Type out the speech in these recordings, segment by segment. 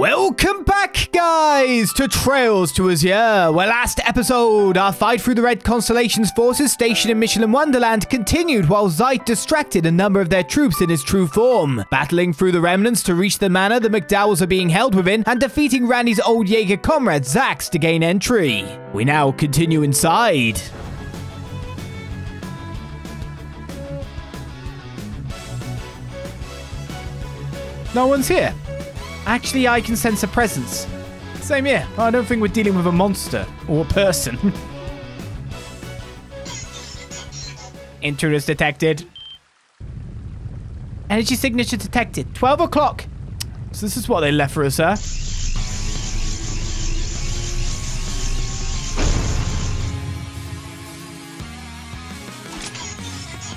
Welcome back, guys, to Trails to Azure, where last episode, our fight through the Red Constellations forces stationed in Mishelam Wonderland continued while Zeit distracted a number of their troops in his true form, battling through the remnants to reach the manor the MacDowells are being held within and defeating Randy's old Jaeger comrade Zax to gain entry. We now continue inside. No one's here. Actually, I can sense a presence. Same here. I don't think we're dealing with a monster or a person. Intruders detected. Energy signature detected. 12 o'clock. So this is what they left for us, huh?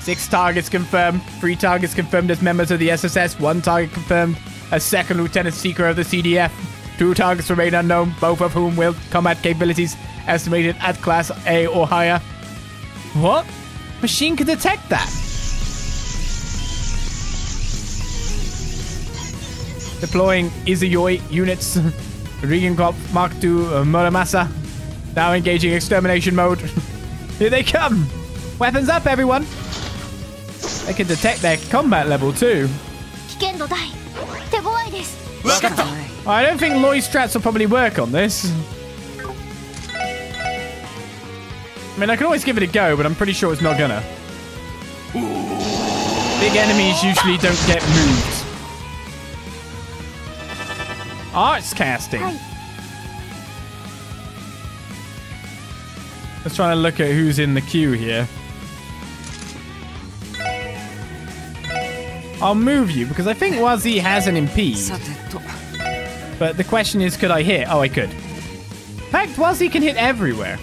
Six targets confirmed. 3 targets confirmed as members of the SSS. 1 target confirmed. A second lieutenant seeker of the CDF. 2 targets remain unknown, both of whom wield combat capabilities estimated at class A or higher. What? Machine can detect that. Deploying Izayoi units. Regenkop Mark II Muramasa. Now engaging extermination mode. Here they come. Weapons up, everyone. They can detect their combat level too. I don't think Lloyd's strats will probably work on this. I mean, I can always give it a go, but I'm pretty sure it's not gonna. Big enemies usually don't get moved. Arts casting. Let's try to look at who's in the queue here. I'll move you, because I think Wazy has an impede. But the question is, could I hit? Oh, I could. In fact, Wazy can hit everywhere.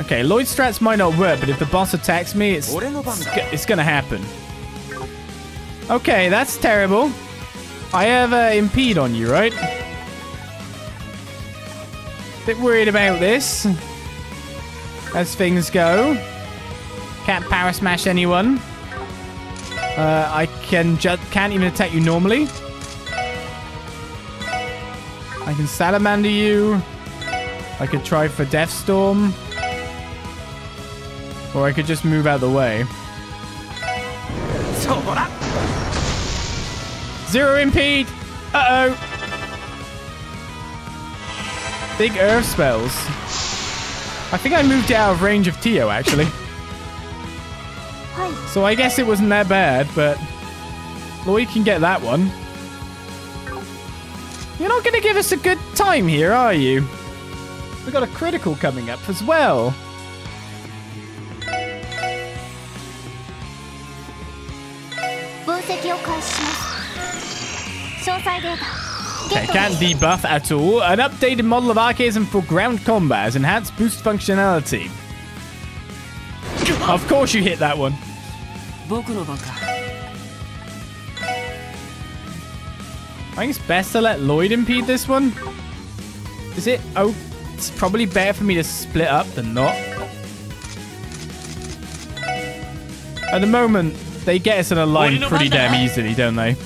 Okay, Lloyd's strats might not work, but if the boss attacks me, it's going to happen. Okay, that's terrible. I have an impede on you, right? Bit worried about this. As things go, can't power smash anyone. I can't even attack you normally. I can salamander you. I could try for Death Storm, or I could just move out of the way. Zero impede. Uh oh. Big earth spells. I think I moved out of range of Tio, actually. So I guess it wasn't that bad, but Lloyd can get that one. You're not going to give us a good time here, are you? We've got a critical coming up as well. Okay, can't debuff at all. An updated model of archaism for ground combat has enhanced boost functionality. Of course you hit that one. I think it's best to let Lloyd impede this one. Is it? Oh, it's probably better for me to split up than not. At the moment, they get us in a line pretty damn easily, don't they?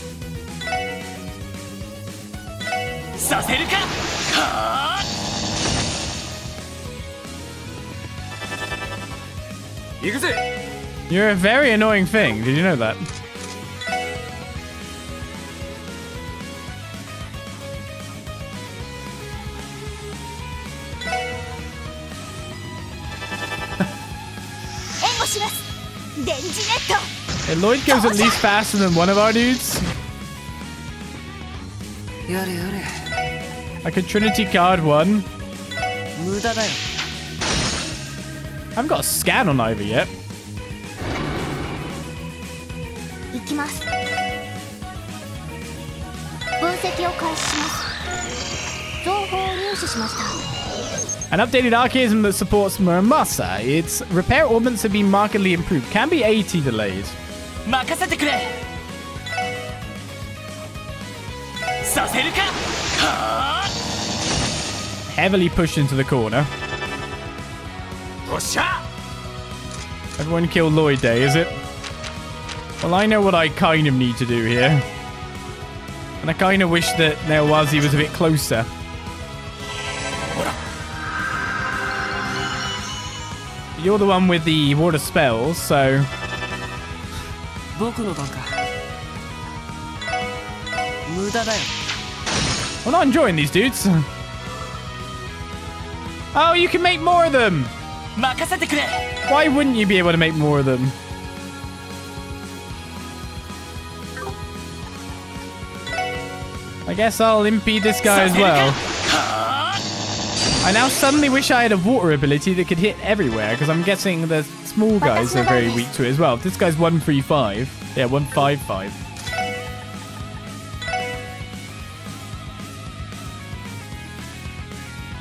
You're a very annoying thing. Did you know that? Hey, Lloyd goes at least faster than one of our dudes. I could Trinity Guard one. I haven't got a scan on either yet. An updated archaism that supports Muramasa. Its repair ornaments have been markedly improved. Can be AT delayed. Heavily pushed into the corner. Everyone kill Lloyd Day, is it? Well, I know what I kind of need to do here. And I kind of wish that now Wazy was a bit closer. You're the one with the water spells, so... I'm not enjoying these dudes. Oh, you can make more of them! Why wouldn't you be able to make more of them? I guess I'll impede this guy as well. I now suddenly wish I had a water ability that could hit everywhere, because I'm guessing the small guys are very weak to it as well. This guy's 135. Yeah, 155.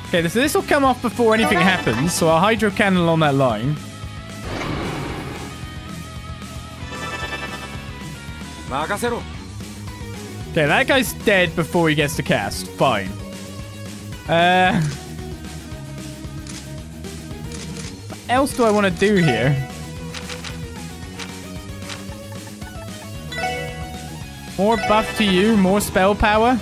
Okay, so this will come off before anything happens, so I'll hydro cannon on that line. Okay, that guy's dead before he gets to cast. Fine. What else do I want to do here? More buff to you, more spell power.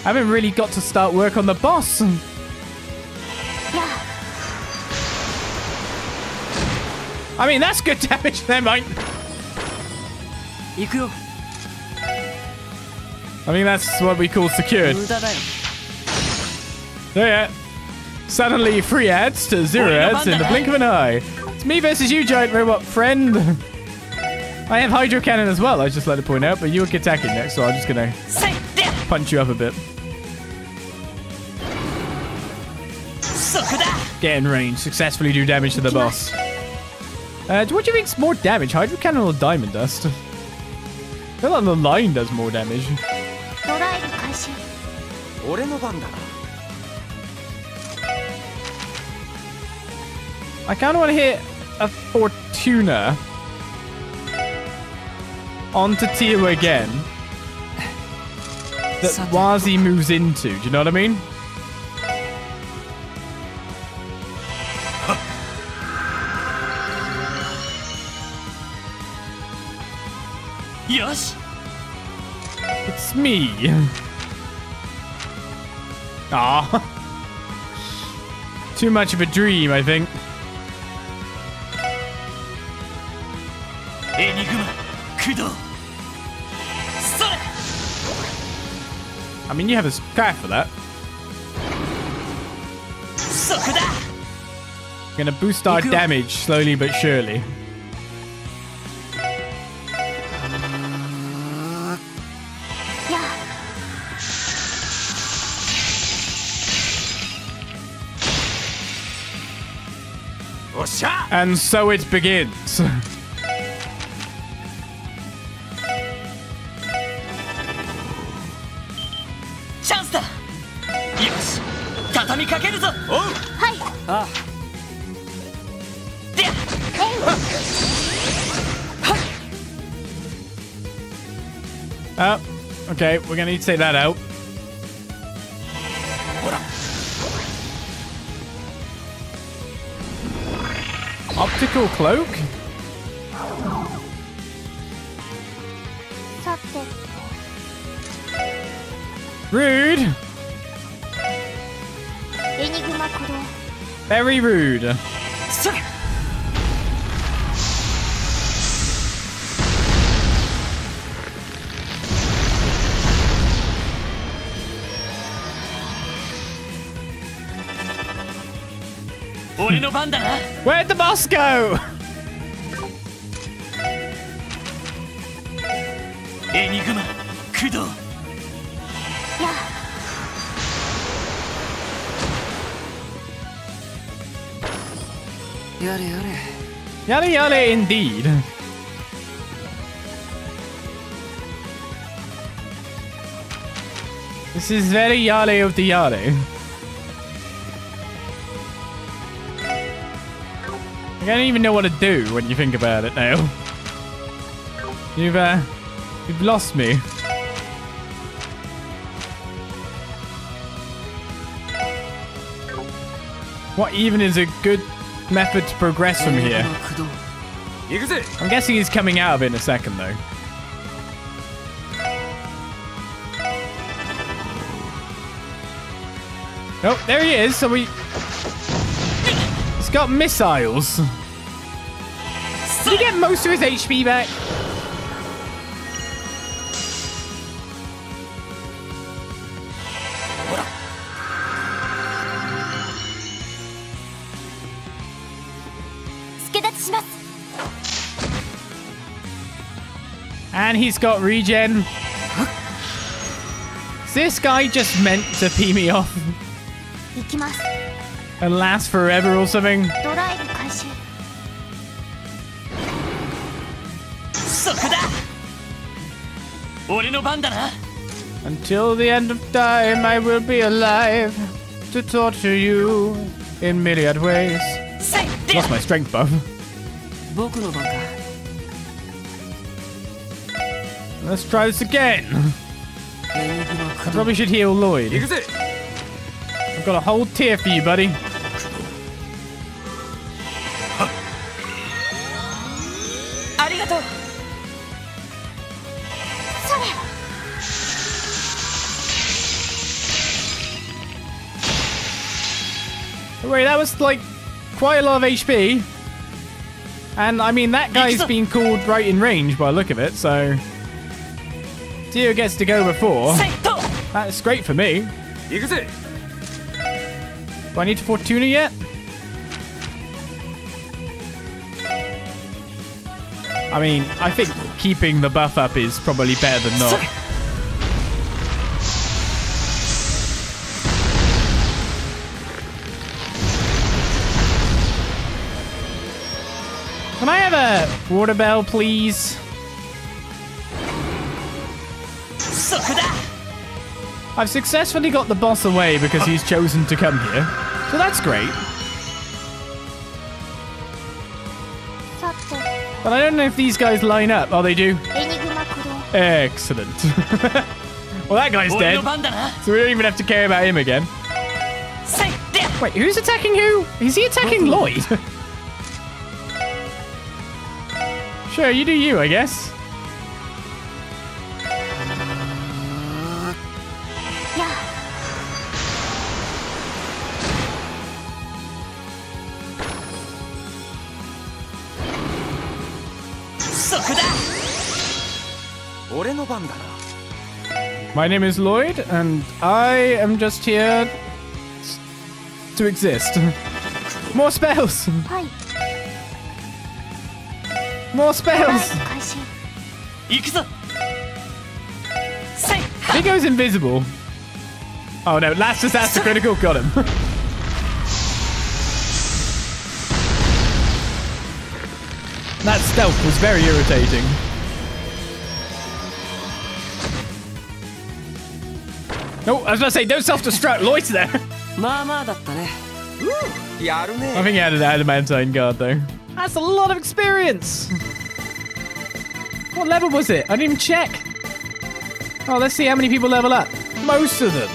I haven't really got to start work on the boss. I mean, that's good damage there, mate. I mean, that's what we call secured. So yeah, suddenly 3 ads to 0 ads in the blink of an eye. It's me versus you, giant robot friend. I have hydro cannon as well, I just like to point out, but you're attacking next, so I'm just gonna punch you up a bit. Get in range, successfully do damage to the boss. What do you think's more damage, hydro cannon or diamond dust? I feel like the line does more damage. I kind of want to hit a Fortuna onto Tio again that Wazy moves into. Do you know what I mean? Yes. It's me. Ah, too much of a dream, I think. I mean, you have a sky for that. I'm gonna boost our damage slowly but surely. And so it begins. Chance da. Yes. Tatami kakeru zo. Oh. Hi. Ah. Oh. Okay, we're gonna need to take that out. Optical cloak? Rude! Very rude. Sir. Where'd the boss go? Enigma, Kudo. Yare yare. Yare yare indeed. This is very yare of the yare. I don't even know what to do when you think about it now. You've lost me. What even is a good method to progress from here? I'm guessing he's coming out of it in a second, though. Oh, there he is. So we... He's got missiles. Did he get most of his HP back? And he's got regen. Is this guy just meant to pee me off? And last forever or something? Until the end of time, I will be alive to torture you in myriad ways. Lost my strength buff. Let's try this again. I probably should heal Lloyd. I've got a whole tier for you, buddy. Wait, that was like quite a lot of HP. And I mean, that guy's been called right in range by the look of it, so... Tio gets to go before. That's great for me. Do I need to Fortuna yet? I mean, I think keeping the buff up is probably better than not. Can I have a water bell, please? I've successfully got the boss away because he's chosen to come here. So that's great. But I don't know if these guys line up. Oh, they do. Excellent. Well, that guy's dead. So we don't even have to care about him again. Wait, who's attacking who? Is he attacking Lloyd? Sure, you do you, I guess. My name is Lloyd, and I am just here to exist. More spells! More spells! He goes invisible. Oh no, last disaster critical, got him. That stealth was very irritating. No, I was about to say, don't self-destruct. Lloyd's there. I think he had an adamantine guard, though. That's a lot of experience. What level was it? I didn't even check. Oh, let's see how many people level up. Most of them.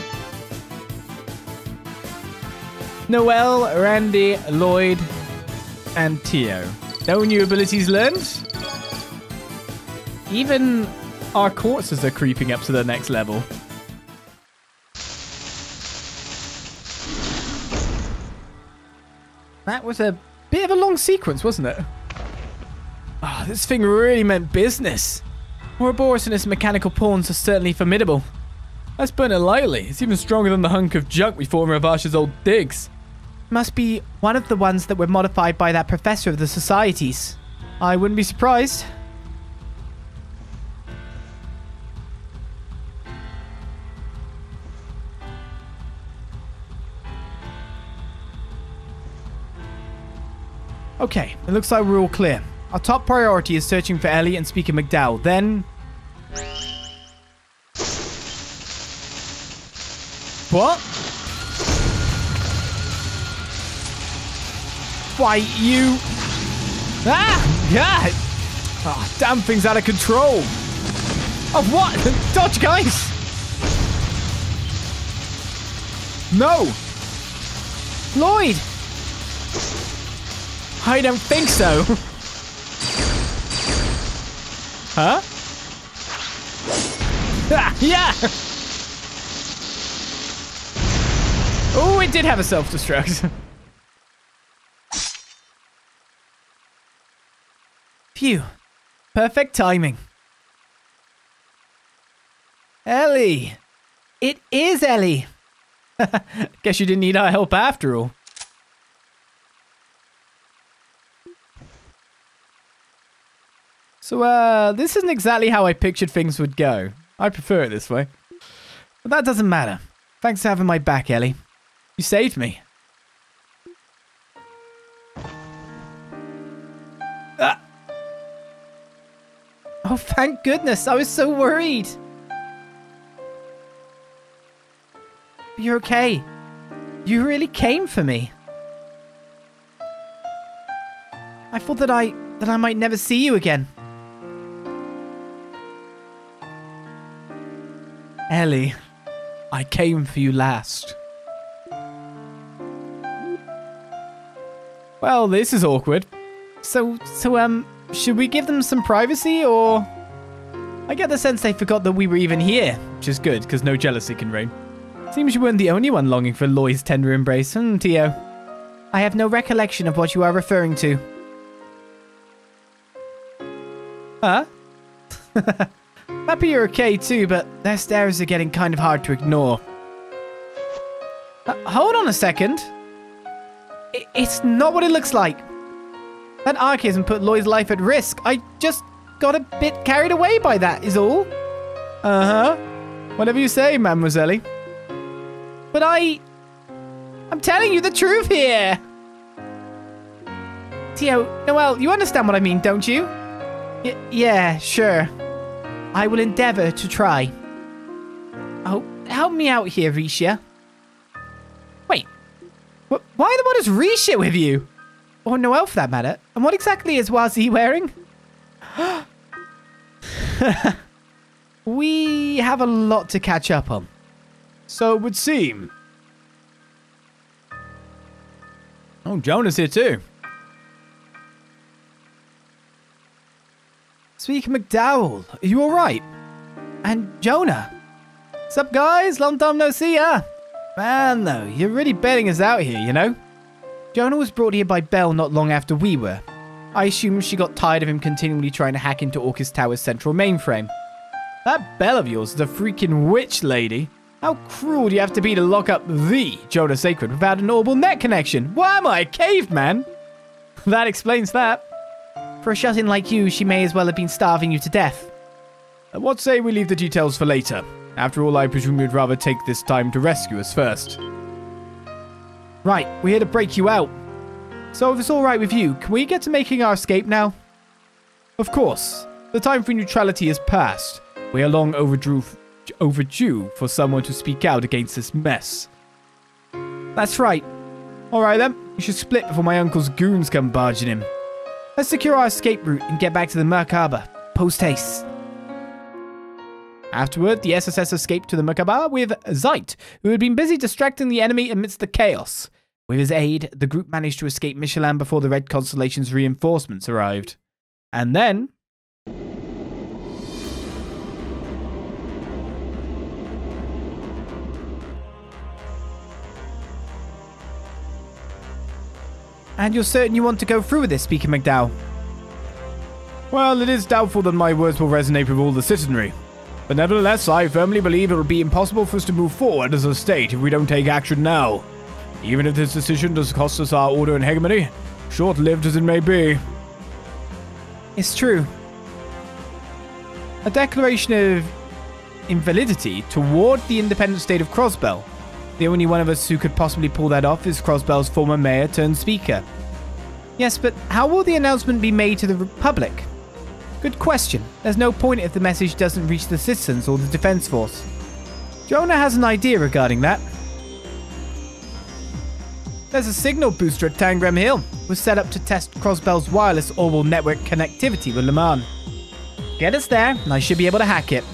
Noel, Randy, Lloyd, and Tio. No new abilities learned. Even our corpses are creeping up to the next level. That was a bit of a long sequence, wasn't it? Ah, oh, this thing really meant business. Ouroboros and its mechanical pawns are certainly formidable. Let's burn it lightly. It's even stronger than the hunk of junk we fought in Ravash's old digs. Must be one of the ones that were modified by that professor of the societies. I wouldn't be surprised. Okay, it looks like we're all clear. Our top priority is searching for Elie and Speaker MacDowall. Then... What? Why, you... Ah! God! Oh, damn thing's out of control! Oh, what? Dodge, guys! No! Lloyd! I don't think so. Huh? Ah, yeah! Oh, it did have a self-destruct. Phew. Perfect timing. Elie! It is Elie! Guess you didn't need our help after all. So, this isn't exactly how I pictured things would go. I prefer it this way. But that doesn't matter. Thanks for having my back, Elie. You saved me. Ah. Oh, thank goodness. I was so worried. You're okay. You really came for me. I thought that I might never see you again. Elie, I came for you last. Well, this is awkward. So, should we give them some privacy, or... I get the sense they forgot that we were even here, which is good, because no jealousy can reign. Seems you weren't the only one longing for Lloyd's tender embrace, Tio? I have no recollection of what you are referring to. Huh? Happy you're okay too, but their stares are getting kind of hard to ignore. Hold on a second. It's not what it looks like. That archaism put Lloyd's life at risk. I just got a bit carried away by that, is all. Uh-huh. Whatever you say, Mademoiselle. But I'm telling you the truth here. Tio, Noel, you understand what I mean, don't you? Yeah, sure. I will endeavour to try. Oh, help me out here, Rixia. Wait. Why in the world is Rixia with you? Or Noel, for that matter. And what exactly is Wazy wearing? We have a lot to catch up on. So it would seem. Oh, Jonah's here too. Speaker MacDowall, are you alright? And Jonah? What's up, guys? Long time no see ya! Man, though, you're really bailing us out here, you know? Jonah was brought here by Bell not long after we were. I assume she got tired of him continually trying to hack into Orcus Tower's central mainframe. That Bell of yours is a freaking witch lady. How cruel do you have to be to lock up the Jonah Sacred without an Orbal net connection? Why am I a caveman? That explains that. For a shut-in like you, she may as well have been starving you to death. What say we leave the details for later? After all, I presume you'd rather take this time to rescue us first. Right, we're here to break you out. So if it's alright with you, can we get to making our escape now? Of course. The time for neutrality is past. We are long overdue for someone to speak out against this mess. That's right. Alright then, we should split before my uncle's goons come barging in. Let's secure our escape route and get back to the Merkabah, post-haste. Afterward, the SSS escaped to the Merkabah with Zeit, who had been busy distracting the enemy amidst the chaos. With his aid, the group managed to escape Mishelam before the Red Constellations' reinforcements arrived. And then... And you're certain you want to go through with this, Speaker MacDowall? Well, it is doubtful that my words will resonate with all the citizenry. But nevertheless, I firmly believe it will be impossible for us to move forward as a state if we don't take action now. Even if this decision does cost us our order and hegemony, short-lived as it may be. It's true. A declaration of invalidity toward the independent state of Crossbell. The only one of us who could possibly pull that off is Crossbell's former mayor turned speaker. Yes, but how will the announcement be made to the Republic? Good question. There's no point if the message doesn't reach the citizens or the defense force. Jonah has an idea regarding that. There's a signal booster at Tangram Hill. It was set up to test Crossbell's wireless Orbal network connectivity with Le Mans. Get us there, and I should be able to hack it.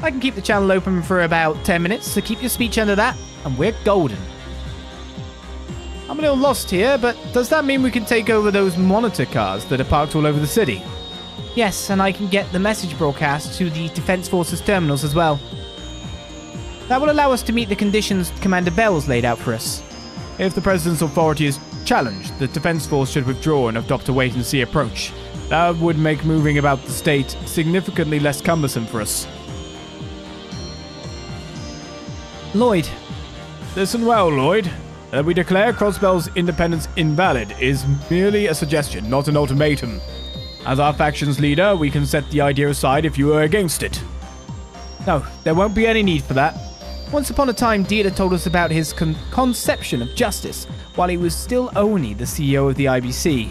I can keep the channel open for about 10 minutes, so keep your speech under that, and we're golden. I'm a little lost here, but does that mean we can take over those monitor cars that are parked all over the city? Yes, and I can get the message broadcast to the Defense Forces terminals as well. That will allow us to meet the conditions Commander Bell's laid out for us. If the President's authority is challenged, the Defense Force should withdraw and adopt a wait-and-see approach. That would make moving about the state significantly less cumbersome for us. Lloyd. Listen well, Lloyd. That we declare Crossbell's independence invalid is merely a suggestion, not an ultimatum. As our faction's leader, we can set the idea aside if you are against it. No, there won't be any need for that. Once upon a time, Dieter told us about his conception of justice while he was still only the CEO of the IBC.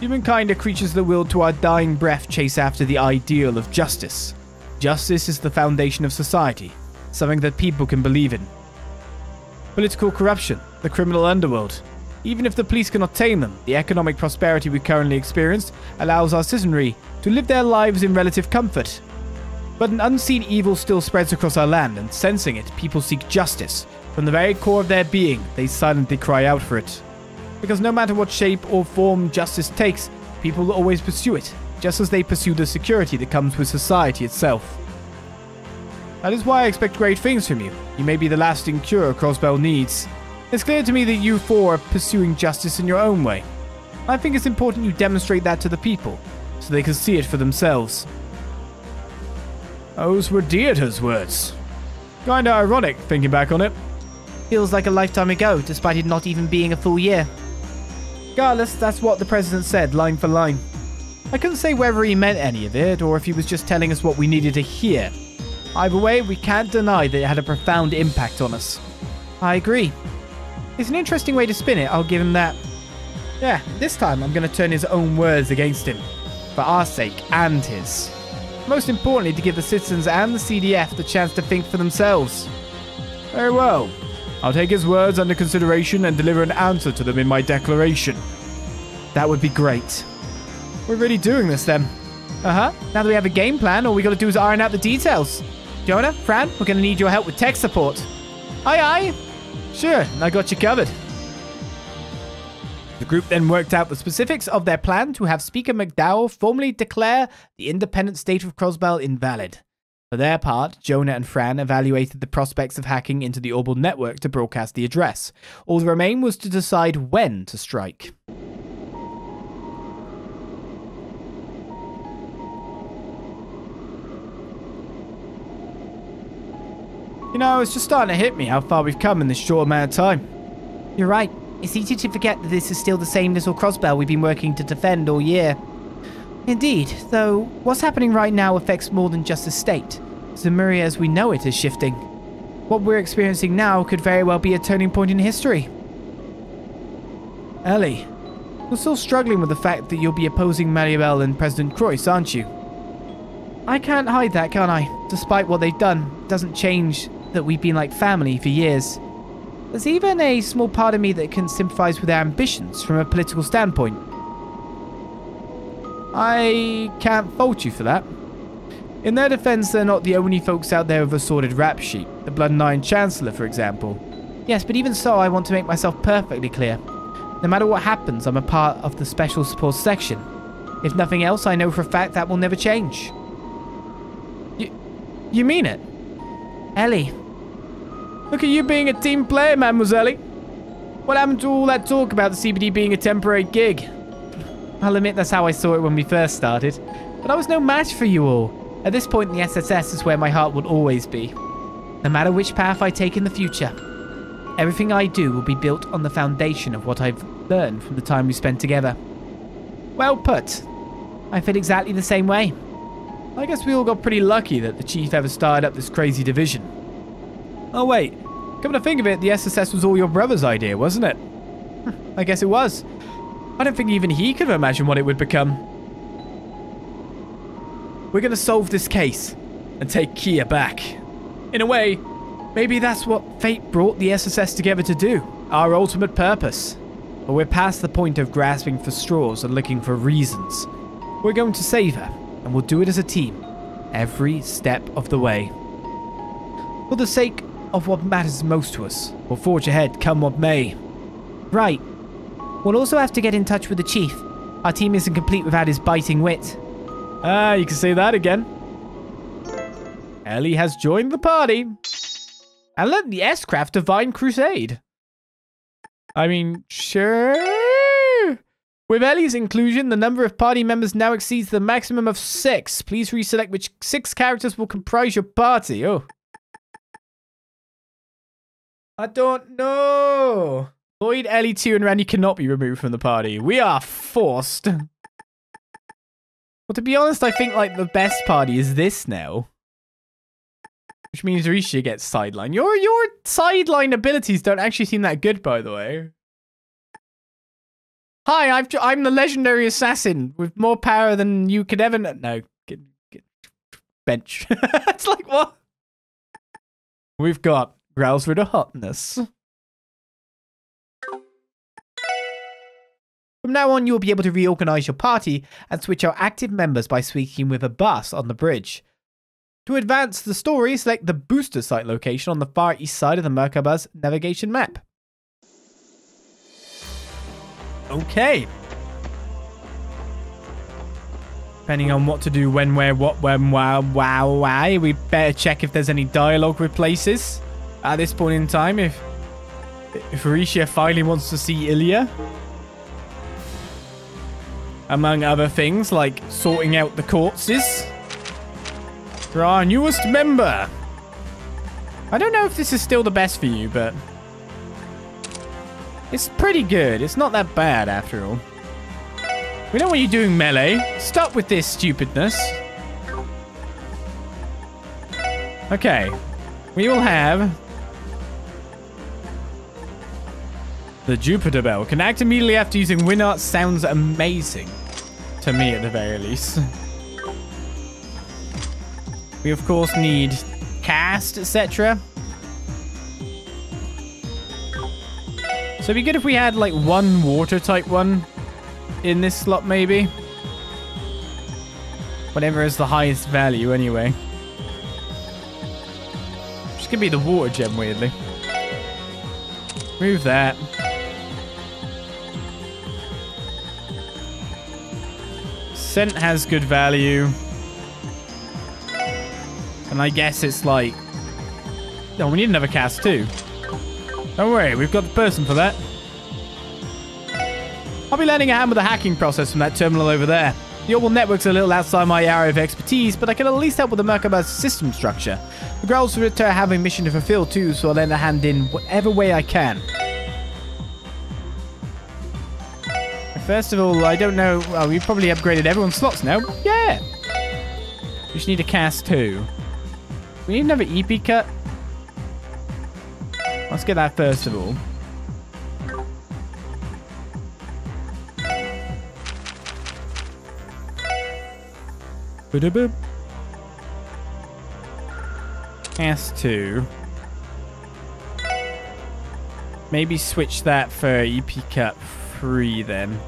Humankind are creatures that will, to our dying breath, chase after the ideal of justice. Justice is the foundation of society, something that people can believe in. Political corruption, the criminal underworld. Even if the police cannot tame them, the economic prosperity we currently experience allows our citizenry to live their lives in relative comfort. But an unseen evil still spreads across our land, and sensing it, people seek justice. From the very core of their being, they silently cry out for it. Because no matter what shape or form justice takes, people always pursue it, just as they pursue the security that comes with society itself. That is why I expect great things from you. You may be the lasting cure Crossbell needs. It's clear to me that you four are pursuing justice in your own way. I think it's important you demonstrate that to the people, so they can see it for themselves. Those were Dieter's words. Kinda ironic, thinking back on it. Feels like a lifetime ago, despite it not even being a full year. Regardless, that's what the President said, line for line. I couldn't say whether he meant any of it, or if he was just telling us what we needed to hear. Either way, we can't deny that it had a profound impact on us. I agree. It's an interesting way to spin it, I'll give him that. Yeah, this time I'm going to turn his own words against him. For our sake, and his. Most importantly, to give the citizens and the CDF the chance to think for themselves. Very well. I'll take his words under consideration and deliver an answer to them in my declaration. That would be great. We're really doing this then. Now that we have a game plan, all we gotta do is iron out the details. Jonah, Fran, we're gonna need your help with tech support. Aye. Sure, I got you covered. The group then worked out the specifics of their plan to have Speaker MacDowall formally declare the independent state of Crossbell invalid. For their part, Jonah and Fran evaluated the prospects of hacking into the Orbal network to broadcast the address. All that remained was to decide when to strike. You know, it's just starting to hit me how far we've come in this short amount of time. You're right. It's easy to forget that this is still the same little Crossbell we've been working to defend all year. Indeed, though, what's happening right now affects more than just the state. Zemuria as we know it is shifting. What we're experiencing now could very well be a turning point in history. Elie, you're still struggling with the fact that you'll be opposing Manuel and President Croix, aren't you? I can't hide that, can I? Despite what they've done, it doesn't change that we've been like family for years. There's even a small part of me that can sympathize with their ambitions from a political standpoint. I can't fault you for that. In their defense, they're not the only folks out there with a sordid rap sheet. The Blood Nine Chancellor, for example. Yes, but even so, I want to make myself perfectly clear. No matter what happens, I'm a part of the Special Support Section. If nothing else, I know for a fact that will never change. You mean it? Elie. Look at you being a team player, Mademoiselle. What happened to all that talk about the CBD being a temporary gig? I'll admit that's how I saw it when we first started, but I was no match for you all. At this point, the SSS is where my heart will always be. No matter which path I take in the future, everything I do will be built on the foundation of what I've learned from the time we spent together. Well put. I feel exactly the same way. I guess we all got pretty lucky that the Chief ever started up this crazy division. Oh wait, come to think of it, the SSS was all your brother's idea, wasn't it? I guess it was. I don't think even he could imagine what it would become. We're going to solve this case and take Kia back. In a way, maybe that's what fate brought the SSS together to do. Our ultimate purpose. But we're past the point of grasping for straws and looking for reasons. We're going to save her, and we'll do it as a team. Every step of the way. For the sake of what matters most to us. We'll forge ahead, come what may. Right. We'll also have to get in touch with the chief. Our team isn't complete without his biting wit. Ah, you can say that again. Elie has joined the party. And let the S-Craft Divine Crusade. I mean, sure. With Ellie's inclusion, the number of party members now exceeds the maximum of 6. Please reselect which 6 characters will comprise your party. Oh. I don't know. Lloyd, Elie, Tio, and Randy cannot be removed from the party. We are forced. Well, to be honest, I think, like, the best party is this now. Which means Rixia gets sidelined. Your sideline abilities don't actually seem that good, by the way. Hi, I'm the legendary assassin with more power than you could ever... No, get bench. It's like, what? We've got Growls for the Hotness. From now on, you'll be able to reorganize your party and switch out active members by speaking with a bus on the bridge. To advance the story, select the booster site location on the far east side of the Merkabah's navigation map. Okay. Depending on what to do, when, where, what, when, wow, why, we better check if there's any dialogue with places. At this point in time, if Rixia finally wants to see Elie. Among other things, like sorting out the corpses. For our newest member. I don't know if this is still the best for you, but it's pretty good. It's not that bad after all. We know what you're doing, Melee. Stop with this stupidness. Okay. We will have the Jupiter Bell. Connect immediately after using WinArt. Sounds amazing. To me, at the very least. We, of course, need cast, etc. So it'd be good if we had, like, one water-type one in this slot, maybe. Whatever is the highest value, anyway. Which could be the water gem, weirdly. Move that. Scent has good value. And I guess it's like... No, we need another cast too. Don't worry, we've got the person for that. I'll be lending a hand with the hacking process from that terminal over there. The Orbal network's a little outside my area of expertise, but I can at least help with the Merkabah's system structure. The girls have a mission to fulfill too, so I'll lend a hand in whatever way I can. First of all, I don't know... Well, we've probably upgraded everyone's slots now. Yeah! We just need a cast too. We need another EP cut. Let's get that first of all. Cast 2. Maybe switch that for EP cut 3 then.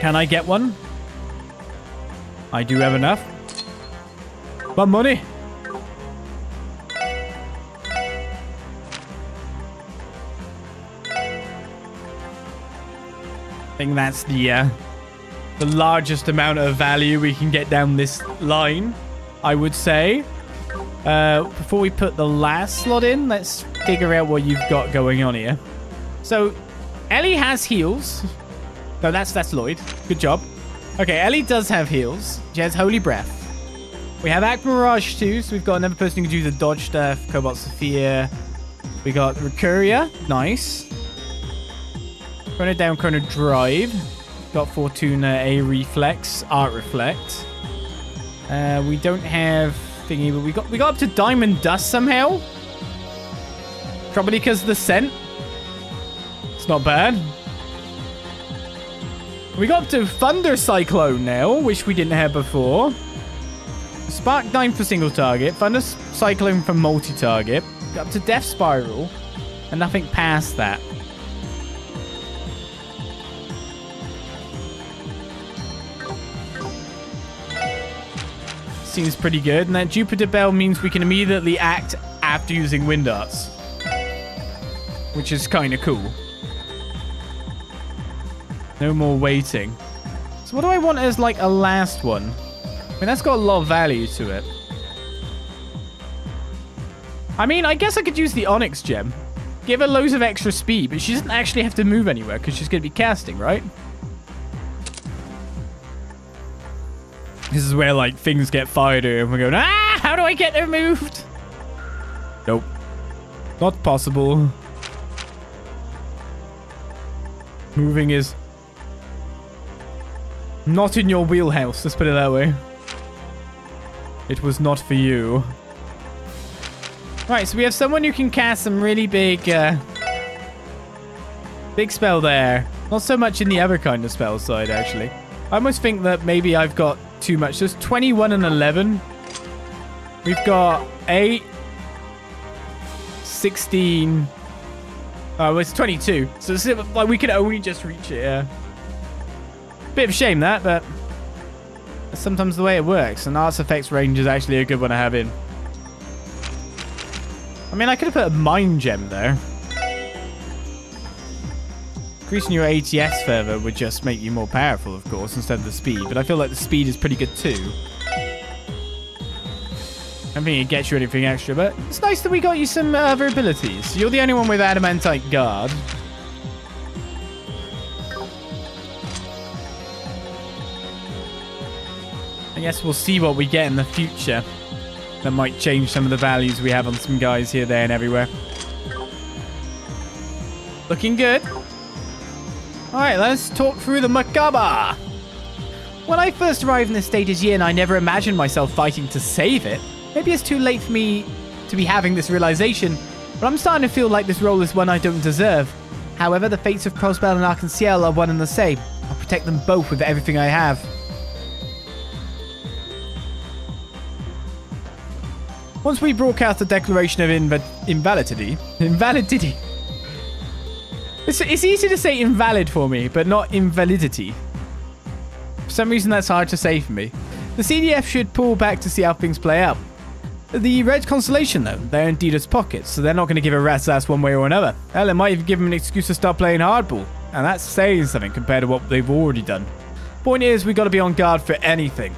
Can I get one? I do have enough. But money. I think that's the largest amount of value we can get down this line, I would say. Before we put the last slot in, let's figure out what you've got going on here. So, Elie has heals. No, that's Lloyd. Good job. Okay, Elie does have heals. She has Holy Breath. We have Act Mirage too, so we've got another person who can do the dodge stuff. Cobalt Sophia. We got Recuria. Nice. Chrono Down, Chrono Drive. Got Fortuna, A Reflex, Art Reflect. We don't have thingy, but we got up to Diamond Dust somehow. Probably because of the scent. It's not bad. We got up to Thunder Cyclone now, which we didn't have before. Spark 9 for single target. Thunder Cyclone for multi-target. Got up to Death Spiral. And nothing past that. Seems pretty good. And that Jupiter Bell means we can immediately act after using wind darts, which is kind of cool. No more waiting. So what do I want as like a last one? I mean, that's got a lot of value to it. I mean, I guess I could use the Onyx gem. Give her loads of extra speed, but she doesn't actually have to move anywhere because she's going to be casting, right? This is where, like, things get fired and we're going, ah, how do I get her moved? Nope. Not possible. Moving is not in your wheelhouse, let's put it that way. It was not for you. Right, so we have someone who can cast some really big, big spell there. Not so much in the other kind of spell side, actually. I almost think that maybe I've got too much. There's 21 and 11. We've got 8, 16. Oh, it's 22. So it's like we can only just reach it, yeah. Bit of a shame that, but that's sometimes the way it works. And Arts Effects range is actually a good one to have in. I mean, I could have put a Mind Gem there. Increasing your ATS further would just make you more powerful, of course, instead of the speed. But I feel like the speed is pretty good, too. I don't think it gets you anything extra, but it's nice that we got you some other abilities. You're the only one with Adamantite Guard. I guess we'll see what we get in the future. That might change some of the values we have on some guys here, there, and everywhere. Looking good. Alright, let's talk through the Merkabah. When I first arrived in this state as Yin, I never imagined myself fighting to save it. Maybe it's too late for me to be having this realization, but I'm starting to feel like this role is one I don't deserve. However, the fates of Crossbell and Arkanciel are one and the same. I'll protect them both with everything I have. Once we broadcast the declaration of invalidity... Invalidity. It's easy to say invalid for me, but not invalidity. For some reason, that's hard to say for me. The CDF should pull back to see how things play out. The Red Constellation, though, they're in Dieter's pockets, so they're not going to give a rat's ass one way or another. Hell, it might even give them an excuse to start playing hardball. And that's saying something compared to what they've already done. Point is, we got to be on guard for anything.